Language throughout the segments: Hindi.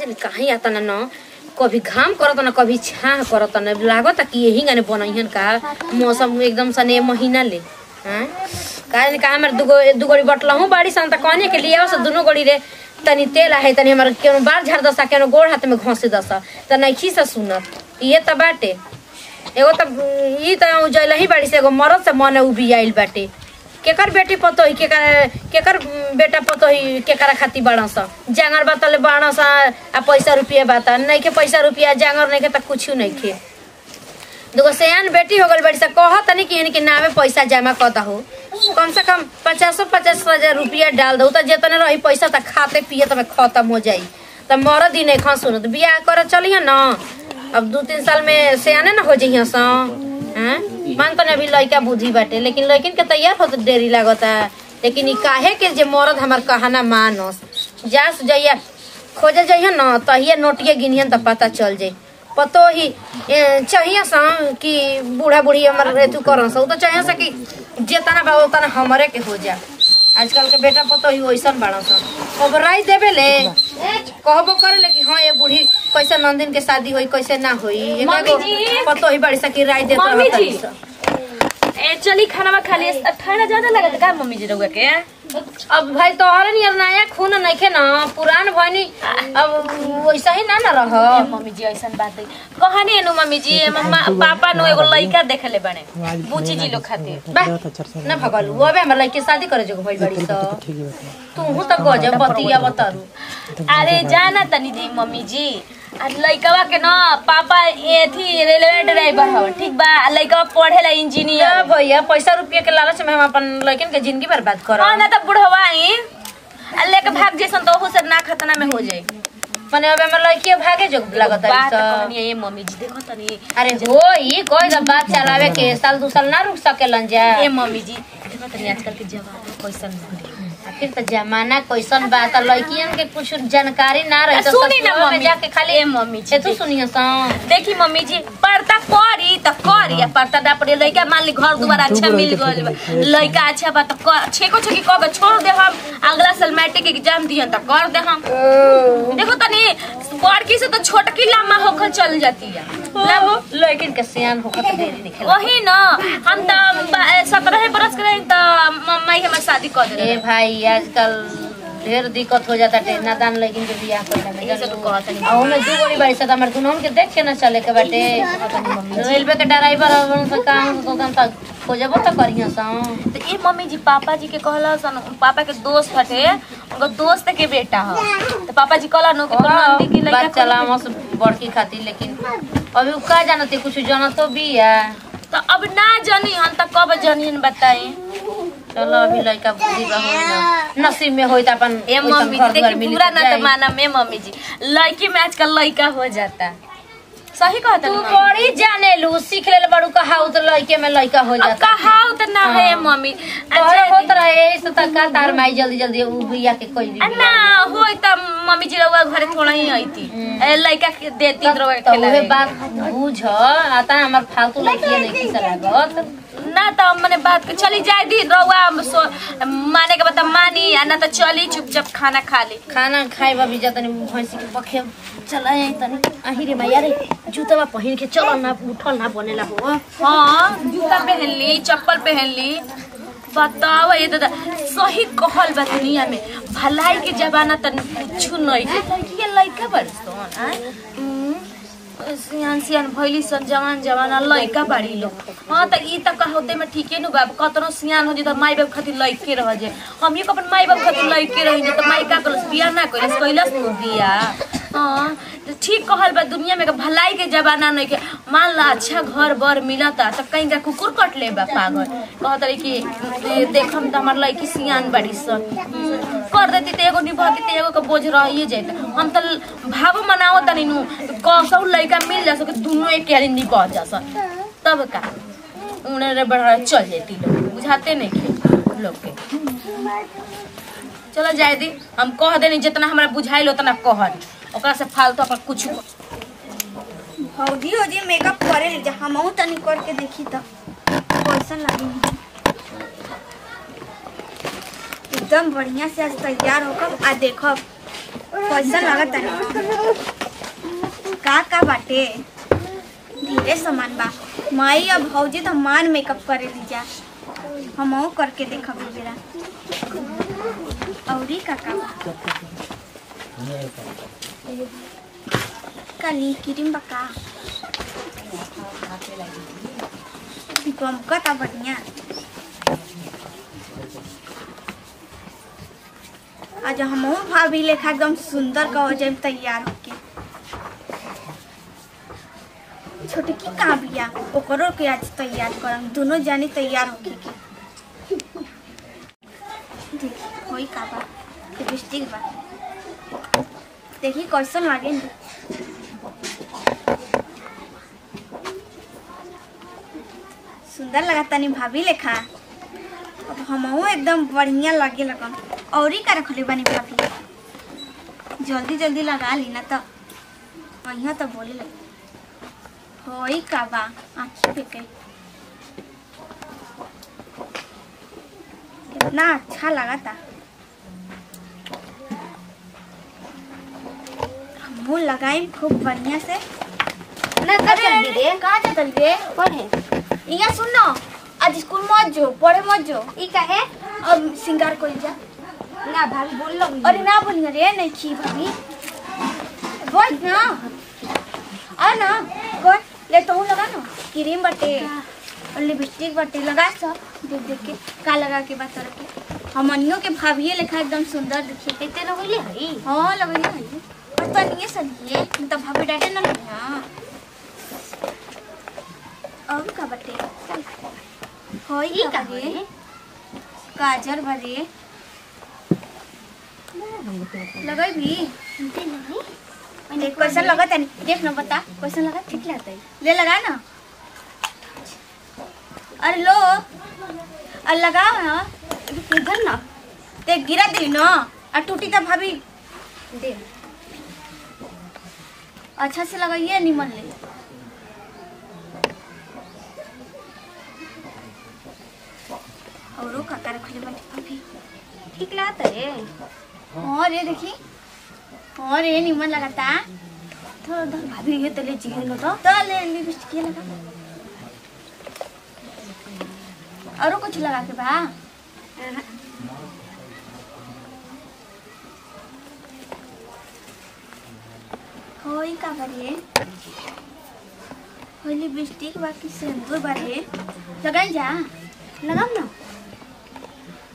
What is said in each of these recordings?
जाने कहीं आता ना न कभी घाम करता ना कभी छाह करता ना लागता कि यही गाने बनैहन का मौसम एकदम सने महीना ले मेरे दो गोड़ी बटलहु बाड़ी सन कहने के लिए दोनों गोड़ी रे तनी तेल है तनी हमारे क्यों बाल झाड़ दसा क्यों गोड़ हाथ में घोंसे दसा तो नहीं सुनत ये तो बाटे एगो तो जैलही बाड़ी से एगो मरद से मन उबी आयल बाटे केकर बेटी पतोही केकर बेटा पतोही केकरा खाती बाड़स जांगर बातले बाड़स आ पैसा रुपया बात नहीं के पैसा रुपया जांगर नहीं के तो कुछ नहीं के देखो सयान बेटी हो गई बड़ी सा कहत नहीं कि नावे पैसा जमा करता हो कम से कम 50,000 रुपया डाल दो तो जितने रही पैसा तो खाते पिए तो खत्म हो जाये तो मरद ही नहीं खा सुन तो बियाह कर चलिए न अब 2-3 साल में सयाने न हो जाइए मन तो अभी लड़का बुद्धि बाटे लेकिन लड़किन के तैयार हो तो देरी लगता लेकिन काहे के जे मरद हमार कहना मानस जा जाइए खोजे जाइए न तहिया नोटिया गिनियन तो पता चल जाये पतो ही चाहिए सा कि बूढ़ा बूढ़ी हमारे रेतू कर तो चाहिए सा कि जितना बा उतना हमारे के हो जा आजकल के बेटा पतो ही वैसा बाड़ा सा ओबराई देवे ले कहबो करे ले कि हां ये बूढ़ी कैसे नंदिन के शादी होई कैसे ना होई ये पतो ही बड़ी सा कि राय देत मम्मी जी एक्चुअली खाना खा लिए खाना ज्यादा लगत का मम्मी जी रहुआ के अब भाई तोहर नियर नया खून नइखे ना पुरान भइनी अब वैसा ही ना रह मम्मी जी ऐसा बात है कहनी नु मम्मी जी मम्मा पापा नु एगो लइका देखले बने बूची जी लोग खातिर ना भगल वो अबे हमरा लइके शादी करे जको भइल बड़ी तो तूहू त गजब बतिया बतारू अरे जाना तनी जी मम्मी जी लइकवा के ना पापा एथी रेलवे ड्राइवर हवन ठीक बा लइकवा पढ़ेला इंजीनियर भैया पैसा रुपया के लालच में हम अपन लइकन के जिंदगी बर्बाद कर हां ना त बुढ़वा आई अल्लाह के भाग जैसन तो हो सर ना खतना में हो जाए माने अब हमर लइके भागे जो लागत है बात कहनी ये मम्मी जी देखो तनी अरे हो ई कोई जब बात चलावे के साल दू साल ना रुक सकेलन जा ए मम्मी जी देखो तनी आजकल के जवान कैसन आखिर तो जमाना कैसन बात लड़कियन के कुछ जानकारी ना रही तो सुनी ना मम्मी जाके खाली ए मम्मी छे तू सुनियो सा देखी मम्मी जी पढ़ता पढ़ी त करिया पढ़ता ना पढ़े लइका मान ली घर दुबारा अच्छा मिल गेल लइका अच्छा बात छे को छकी कह छोड़ दे हम अगला साल मैट्रिक एग्जाम दिया त कर दे हम देखो तनी बड़की से तो छोटकी लम्मा होकर चल जाती है लड़किन के सियान होकर देरी दिखे वही ना हम त 17 बरस के रही त मम्मा ही हमर शादी कर दे ए भाई आजकल ढेर दिक्कत हो जाता है नादान लगिन के बियाह करला में जैसे तू कहत नहीं औ में दू गोरी बाई से हमर दुनोन के देख के ना चले के बाटे रेलवे के ड्राइवर बन से काम तो काम तक हो जाबो त करिया सा तो ए मम्मी जी पापा जी के कहला सन पापा के दोस्त हटे उनका दोस्त के बेटा है तो पापा जी कहला नो कि मंदी की लइका चलावा बड़की खातिर लेकिन अभी उ का जानते कुछ जानतो बिया तो अब ना जानी हम त कब जानीन बताई चलो अभी लइका बुद्धि बा होई ना नसीब में होई त अपन ए मम्मी जी देखी पूरा ना त माना में मम्मी जी लड़की में आजकल लइका हो जाता सही कहत तू बड़ी जाने लू सीख ले बड़ू कहाउ त लइके में लइका हो जाता कहाउ त ना है मम्मी अच्छा होत रहे से त का तार माई जल्दी जल्दी उ भैया के कोई भी ना होई त मम्मी जी रहुआ घरे थोड़ा ही आईती लइका के देती रहुआ के ओहे बात बुझ आता हमर फालतू लइके नहीं किस लागत ना तो मैंने बात के चली जाए दिन रहुआ माने के बता मानी ना तो चली चुपचाप खाना खा ले खाना खाए बाबी जा तनी भैंस के पखे चला आई तनी आही रे मैया रे जूतावा पहिन के चल ना उठल ना बनेला हो हां जूता पहन ली चप्पल पहन ली बताओ ये दादा सही कहल बा दुनिया में भलाई के जमाना त कुछ नहीं लड़की लड़का बरसोन आ सियान सियान भइली सन जवान जवाना लइका बाड़ी लो हां त ई त कहते में ठीके न बाप कतनो सियान हो जे त माई बाप खातिर लइके रह जे हम यो अपन माई बाप खातिर लइके रही जे त माई का करस बियाह ना करस कइलस न बियाह हां त ठीक कहल बा दुनिया में के भलाई के जमाना नहीं के मान ला अच्छा घर बर मिलता त कहीं का कुकुर कट ले बा पागल कहत रे कि देखम त हमर लइकी सियान बाड़ी सन कर देती त एगो निभाती त एगो के बोझ रहिए जाइत हम त भाव मनाओ तनी नु कसौ लइका मिल जा सके दोनों एक यारी नहीं पहुंच जा सक तब का उन्हें रे बढ़ा चल जाती लोग बुझाते नहीं के लोग के चलो जाए दी हम कह देनी जितना हमरा बुझाइल उतना कहत ओकरा से फालतू अपन कुछ हौदी होजी मेकअप करे ले हमहू तनी करके देखी त कैसन लागी एकदम बढ़िया से आज तैयार होकर आ देखब पैसा लागत का बाटे धीरे सामान बा। माई अब भौजी तो मान मेकअप करे दीजा, हम करके देखा बेरा और काका काली क्रीम बका कमकता बढ़िया। आज हम भाभी लेखा एकदम सुंदर का हो जाए तैयार होके। छोटकी काव्या ओकरो के आज तैयार करम, दोनों जानी तैयार होके के। देखी होई काबा लिपस्टिक बा, देखी कैसन लागे। सुंदर लगा तानी भाभी लेखा, अब हमहू एकदम बढ़िया लगे लगन। और ही का रखले बानी भाभी, जल्दी जल्दी लगा लेना तो बढ़िया तो बोले लगे। हो ही का बा आँखी पे कई कितना अच्छा लगा था। हमहू लगाए खूब बढ़िया से ना। कहाँ चल रे पढ़े यहाँ सुन ना, आज स्कूल मत जो, पढ़े मत जो। ई काहे अब सिंगार कोई जा ना भाभी बोल लो। अरे ना बोल रे, नहीं छी भाभी बोल ना। आ ना कोई ले तो लगा ना क्रीम बटे और लिपस्टिक बटे लगा सब देख देख के का लगा के बात रखे। हमनियों के भाभी लेखा एकदम सुंदर दिखे कहते लगले हई। हां लगले हई पर तो नहीं सलिए तो भाभी डाटे ना। हां और का बटे होई का बटे गाजर भरे लगाई भी नहीं। कैसा लगता है देख ना, बता कैसा लगा। ठीक लगता है ले लगा ना। अरे लो अरे लगाओ ना इधर ना, ते गिरा दे ना और टूटी तो भाभी दे। अच्छा से लगाइए निमन ले। और वो काका रखले बने अभी ठीक लगता है। और ये देखी और ये निमन लगाता थोड़ा उधर भाभी ये तले जीहे न तो ले लिपस्टिक लगा। और कुछ लगा के बा होई का भरे होई लिपस्टिक बाकी सिंदूर भरे लगाई जा। लगाम ना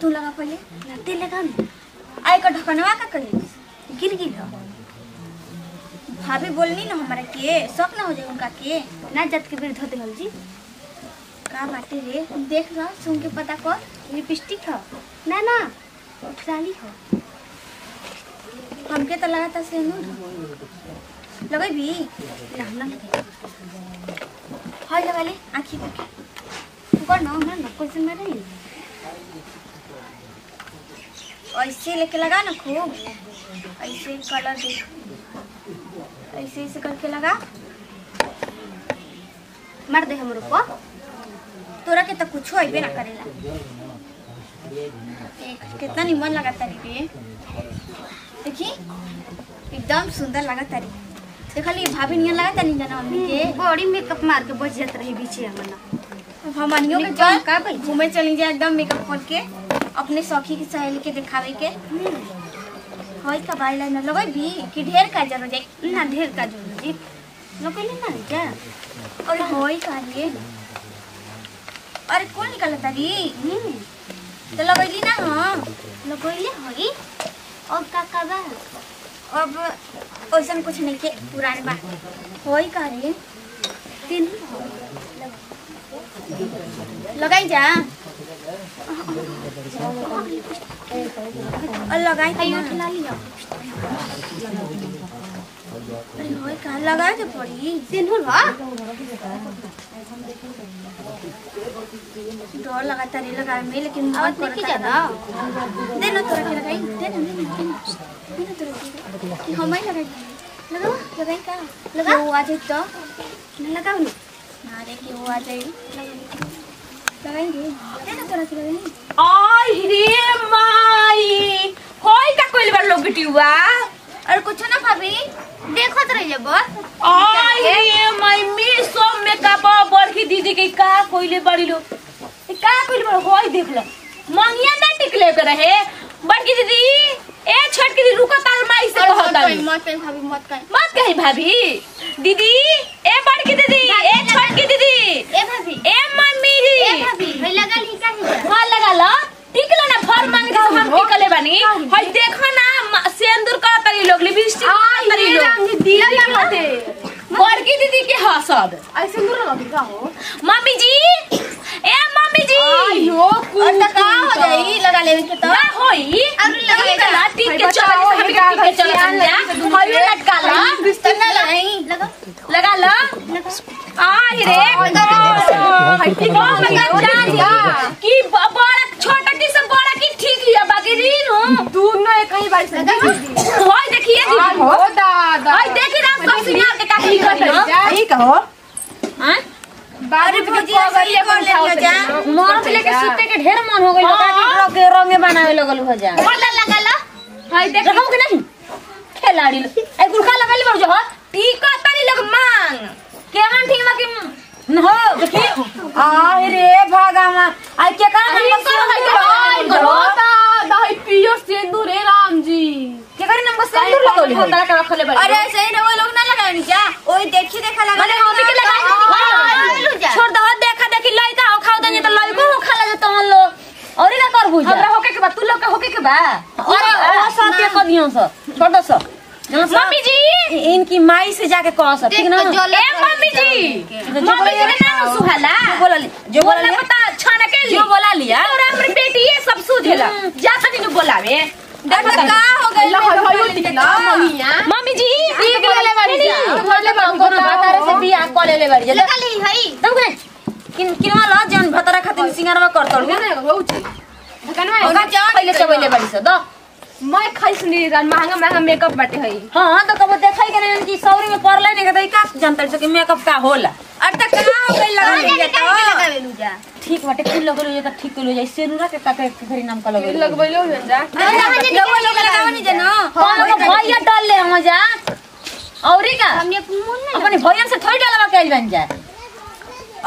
तू लगा पहले लगते लगाम। आई का ढकनवा का करी गिर गिर भाभी बोलनी ना हमारा के शौक ना हो जाए उनका के ना जत के बिरध देहल जी का बाटे रे। देख रहा सुन के पता कर लिपस्टिक हो ना ना उठराली हो। हमके तो लगा था से लगे भी ना ना लगे हां लगा ले आंखी पे को ना ना क्वेश्चन में रही। ऐसे लेके लगा ना खूब, ऐसे कलर दे ऐसे ऐसे करके लगा मार दे हमरो को। तोरा के तो कुछ होइबे ना करेला। कितना निमन लगा तारी बे, देखी एकदम सुंदर लगा तारी। देख ली भाभी नियन लगा तानी जाना मम्मी के बॉडी मेकअप मार के बच जात रही बीचे हमना। हमनियों के चल का भाई घूमे चली जाए एकदम मेकअप खोल के अपने सौखी की सहेली के दिखावे के। होई का भाई ला न लगई भी कि ढेर का जरूर जाए ना ढेर का जरूर जी लगई ना जा। और होई का लिए अरे कौन निकलता री तो लगई ना। हां लगई ले होई और का काबा अब ओसन कुछ नहीं के पुराने बा। होई का रे तीन लगाई जा और लगाई कहीं उठला लिया। अरे होय का लगा के पड़ी दिन हो रहा दो लगाता रे लगा में लेकिन मत कर ज्यादा दिन तो रखे लगाई दिन दिन तो रखे हम ही लगाई लगा लगाई का लगा वो आज तो नहीं लगाओ ना नारे की वो आ जाएगी लगाएंगे तेरा से लगाएंगे। आई रे माई होई का कोइल बार लोग टिवा और कुछ ना भाभी देखत रह जब आई ये मम्मी सब मेकअप बड़की दीदी के का कोइले बड़ी लो का कोइले बड़ होई देख ल मंगिया ना टिकले कर रहे बड़की दीदी ए छोटकी दीदी रुको तार माई से कहत है मत कही भाभी दीदी ए बड़की दीदी ए छोटकी दीदी ए भाभी ए मम्मी ए भाभी हई लगल ही का ही हां लगाल टिकला ना फर मांग हम टिकले बनी हई देख ना सेंदूर का तरी लोग लिपस्टिक तरी लोग दीदी मते बड़की दीदी के ह सब ऐसे सेंदूर लगा का हो मम्मी जी ए मम्मी जी आयो कुन का हो जाई लगा लेवे के त होई अरे लगा ले टिक के चलो हम के चलो जा हयो लटका ला बिस्तर ना लगाई लगा ला आ रे हट्टी को लगा जा की बड़ा छोटा की सब बड़ा की ठीक ही बाकी रीन हो दूर ना कहीं बाई से होय देखिए दीदी हो दादा ओय देखि राम ससुरिया के का की कर ठीक हो हां बारे भुजिया करिए को ले जा मन लेके सुते के ढेर मन हो गइल का के रंगे बनावे लगल हो जा पता लगला हाय देखौ कि नहीं खिलाड़ी ए गुरखा लगल बड़ जो ठीक तरी लग मांग केहन ठीक में कि हो देखि आ रे भगवान आ के का हम करो दाई पियो सिंदूर रे राम जी के करे नंबर सिंदूर लगौली हो तरा का रखले बा अरे ऐसे ही वो लोग ना लगानी क्या ओई देखा लगा माने हम के लगा छोड़ दो देखा देखी लइका हो खाओ दनी त लइको हो खाला जे तहन लो औरी ना करबू हमरा होके के बा तू लोग के होके के बा अरे ओ साथे कदियो स छोड़ दो स मम्मी जी इनकी माई से जाके कह सब ठीक ना ए मम्मी जी मम्मी जी के नाम सुहाला जो बोला पता छाने के जो बोला लिया और अपनी बेटी ये सब सुझेला जा तनी जो बोलावे देख का हो गइल होयो ठीक ना मम्मी जी ठीक ले बाड़ी जा भरले हमको तारे से बियाह क ले बाड़ी जा निकाली हई तुम के किनवा ल जान भतरा खातिर सिंगारवा करतल ना होउ छी दुकानवा पहिले चबैले बाड़ी से द मैं खाइस नहीं रान महंगा मेकअप बाटे है हां त कब देखै के न कि सौरी में पड़ले न के का जानत छ कि मेकअप का होला अरे त का हो गइल लगावेलु जा ठीक बाटे कुल लगलो जे त ठीक कलो जाई सेनुरा के काके घरी नाम का लगबैलो हो जा लोग लगावनी जे न कोनो भैया डल ले हो जा औरी का हमने अपन भैया से थोड़ी डलवा कइल बन जा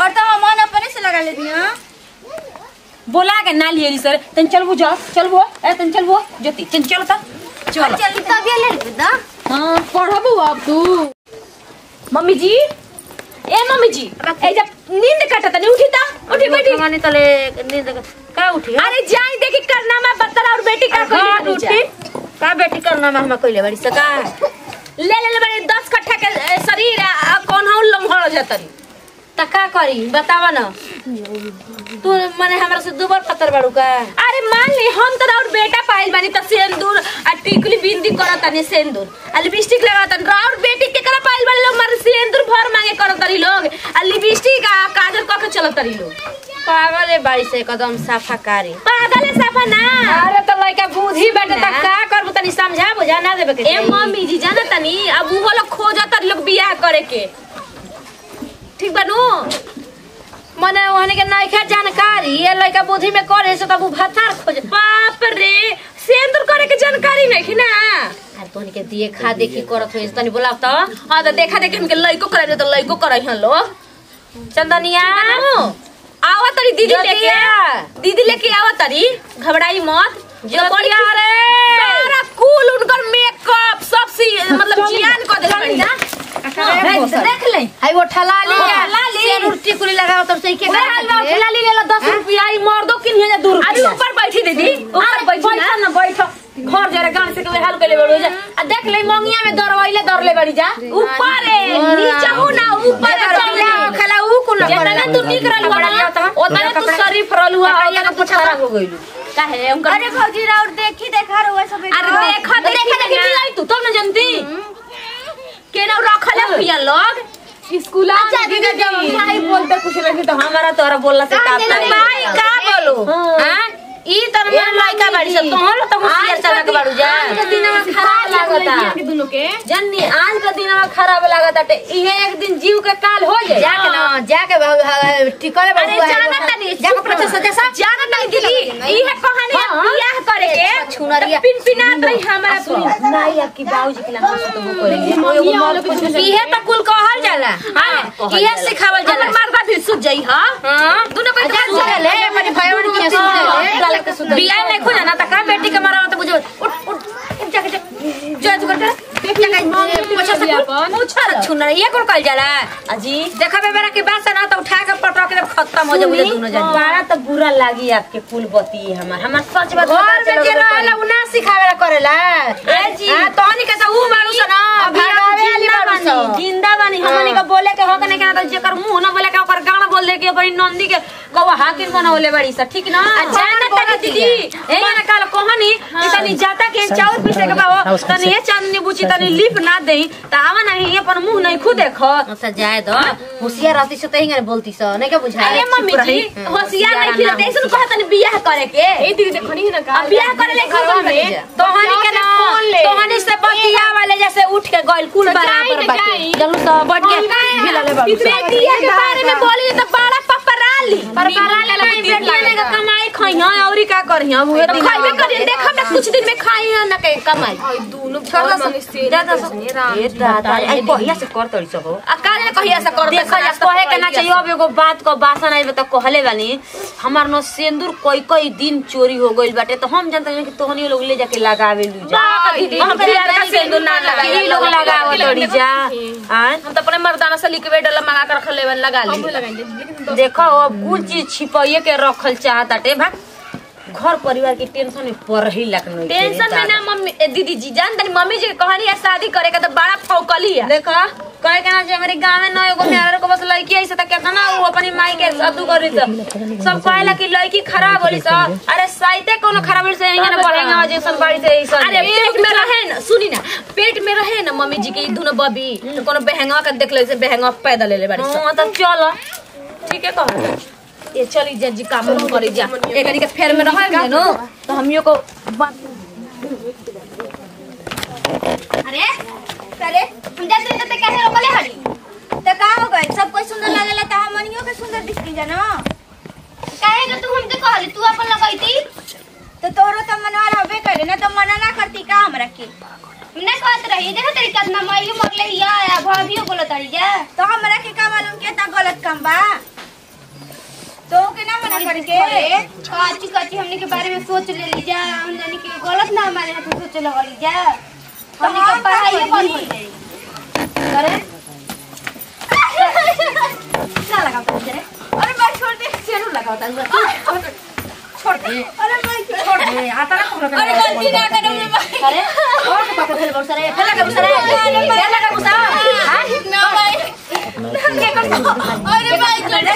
और त मन अपने से लगा लेती हां बोला के ना लियरी सर तन चलबो जा चलबो ए तन चलबो ज्योति तन चलता चल चल तब ये लड़की दा हां पढ़बो अब तू मम्मी जी ए जब नींद काटत नहीं उठीता उठी बैठी माने तले नींद का उठी अरे जाई देखी करना में बतरा और बेटी का कर उठी का बेटी करना में हम कइले बड़ी सका ले बड़े 10 कट्ठा के शरीर कौन हो लम्हा हो जातरी तका करी बतावा ना तू माने हमरा से दो बार पत्थर बाड़ू का अरे मान ले हम तोरा और बेटा पाइल बानी त सेंदूर आ टिकली बिंदी करतनी सेंदूर आ लिपस्टिक लगातन और बेटी के करा पाइल वाले लोग मार सेंदूर भर मांगे करतरी लोग आ लिपस्टिक आ काजल क के चलतरी लोग पागल है बाई से एकदम साफा कारी पागल है साफा ना अरे त लइका बूढ़ी बेटा त का करबो तनी समझा बुझा ना देबे के ए मम्मी जी जाना तनी अब उ लोग खोजतरी लोग बियाह करे के ठीक बनू मने ओहने के नइखा जानकारी ए लइका बुद्धि में करे से तब भतार खोज बाप रे सेंदूर करे के जानकारी नहीं ना अरे तोनी के दिए खा देखी करत होइस तनी बोला त हां त देखा देखी हमके लइको करे त लइको करई हन लो चंदनिया आवा तरी दीदी लेके आवा तरी घबराई मत जो बढ़िया रे सारा कूल उनकर मेकअप सब सी मतलब जियान कर देलकनी ना देख ले आई वो ठलाली सेनुरती कुली लगाओ तब से के हलवा ठलाली ले लो 10 रुपया ई मार दो कि 2 रुपया अरे ऊपर बैठी दीदी ऊपर बैठ ना बैठो घर जरा गांव से के हल कइले बड़ो जा आ देख ले मंगिया में दरवइले दरले बड़ी जा ऊपर नीचे हो ना ऊपर चला खला उ कुल जेतना तू ठीक रहलु ओतना तू शरीफ रहलु आइला पछारा हो गइलु काहे हम अरे भौजी और देखा रे सब अरे देखा देखी तू तब न जानती केना रखले पिया लोग स्कूल अच्छा दीदी जब भाई बोलते कुछ रहे तो हमारा तोरा बोलला से का भाई का बोलू हां ई तरह लइका बाड़ी सब तोहरो त होशियार सड़क बाड़ू जा। आज के दिनवा खराब लागता दुनु के जन्नी, आज के दिनवा खराब लागता त इहे एक दिन जीव के काल हो जे जाके ना जाके टिकले बाड़ू। अरे जाना तनी जाके प्रचार सजा सा जाना नहीं दिली। इहे कहानी बियाह करे के छुनरिया पिन पिना रही हमरा पर नहीं। आपकी बाबूजी के नाम से तो वो करेंगे। इहे त कुल कहल जाला, हां इहे सिखावल जाला। मरदा फिर सुत जाई, हां दुनु पे चल ले अपने फायवन के सुत ले बिया नहीं खो जाना। तका बेटी के मारा तो बुझो उठ उठ उठ जाके जा जो करते देख लगा पोछा से पोछा रछु ना ये कोन कल जाला। अजी देखबे बेरा के बात ना तो उठा के पटवा के खत्म हो जाबे दोनों जन। बड़ा तो बुरा लागी आपके कुलपति हमर हमर सच बात चलो जे रहला उना सिखावेला करेला। ए जी तोनी के तो उ मानुस ना भागावे वाली मानुस जिंदा बानी। हमनी के बोले के हो के ना तो जेकर मुंह ना बोले के ओकर गाना बोल दे के बड़ी नंदी के गवा हाकिम बनावले बड़ी स ठीक ना। अच्छा दीदी माने काल कोहनी तनी जाता के चाउर पीसे के बाबू तनी ये चांदनी बुची तनी लिप ना देई त आवा नहीं ये पर मुंह नहीं खु देख सजाए दो। होशियार रहती से तहिंगा बोलती स नहीं के बुझाए। अरे मम्मी जी होशियार नहीं फिर तैसन कह तनी बियाह करे के। ए दीदी देखनी ना का बियाह करे ले तोहनी के ना तोहनी से बतिया वाले जैसे उठ के गइल कुल बराबर बाकी जानू त बट के हिला ले बाबू इतने दिया के बारे में बोली त बड़ा पपराली पपराली नहीं बेटिया ने कमाई खई है और का करहिया वो दिन खाइबे करिए। देखब ना कुछ दिन में खाई है ना के कमाई दोनों छोड़ से दादा से राम ये दादा आई कहिया से कर तड़ी सब आ काले कहिया से कर त कहे के ना चाहिए। अब एगो बात को बासन आइबे त कहले वाली हमर न सिंदूर कोई कोई दिन चोरी हो गइल बाटे। तो हम जानत कि तोहनी लोग ले जाके लगावे लू जा हम प्यार का सिंदूर ना लगावे लोग लगावे तड़ी जा। हम त अपने मर्दाना से लिक्विड वाला मंगा कर खले लगा ले। देखो अब कुछ चीज छिपाइए के रखल चाहताटे भा घर परिवार की टेंशन में पर ही लगनो टेंशन में ना। मम्मी दीदी जी जान तनी मम्मी जी कहानी या शादी करे का तो बड़ा फौकली है। देखो कहे के ना जे मेरे गांव में ना एगो मेहरारू को बस लड़की ऐसे त केतना वो अपनी माई के अदू करी सब कहला कि लड़की खराब होली स। अरे साइते कोनो खराब होली से यहां ना पढ़ेंगे जे संबाड़ी से ऐसा। अरे पेट में रहे ना सुनी ना पेट में रहे ना मम्मी जी के दोनों बबी तो कोनो बहंगा के देख ले से बहंगा पैदा ले ले बाड़ी स। हां त चलो ठीक है कह ये चली जा जी काम करे जा एकनी के फेर में रहेगा न तो हमियो को। अरे अरे सुंदर दिन त काहे रोकले हड़ी त का हो गइल सब कोई सुंदर लागला त हमनियो के सुंदर दिखली जा न। काहे के तू हमके कहली तू अपन लगाईती त तोरो त मनवा रहबे करे न त मना ना करती का हमरा के। हमने कहत रही देखो तेरी कतना माईयो मगले या भाभीयो बोलत रही जा त हमरा के का मालूम के त गलत काम बा। तो के ना मना करके काची काची हमने के बारे में सोच ले ली जा हम जाने के गलत ना हमारे हाथ में सोच लगा ली जा। हमने के पढ़ाई बंद हो गई करे ना लगा तो करे। अरे भाई छोड़ दे जरूर लगाता हूं छोड़ दे। अरे भाई छोड़ दे आता ना पूरा करे। अरे गलती ना करे करे और पता चले बहुत सारे लगा के गुस्सा ना भाई अरे भाई करे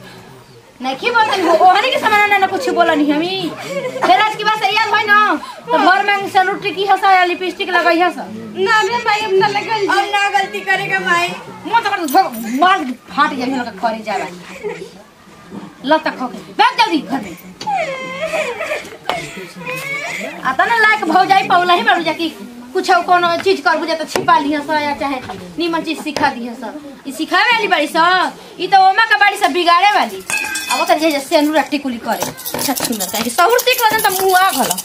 नहीं की बोलन हो ओहनी के सामान ना कुछ बोलन हमी बेराज की बात याद होई ना तो घर में से रोटी की हसा या लिपस्टिक लगाई हस ना रे भाई अपना लगल और ना गलती करेगा भाई मत कर मार फाट जाई लगा करे जा भाई लटक हो गई बैठ जल्दी घर में आता ना लायक भौ जाई पौला ही बारू जा की कुछ कोनो चीज करबू जा तो छिपा लिया स या चाहे नीमन चीज सिखा दिया स। ई सिखावे वाली बाड़ी स ई तो ओमा का बाड़ी स बिगाड़े वाली। अब तो जैसे अनुराग टिकुली करे अच्छा सुंदर काहे सहुर टिक वजन त मुआ घला।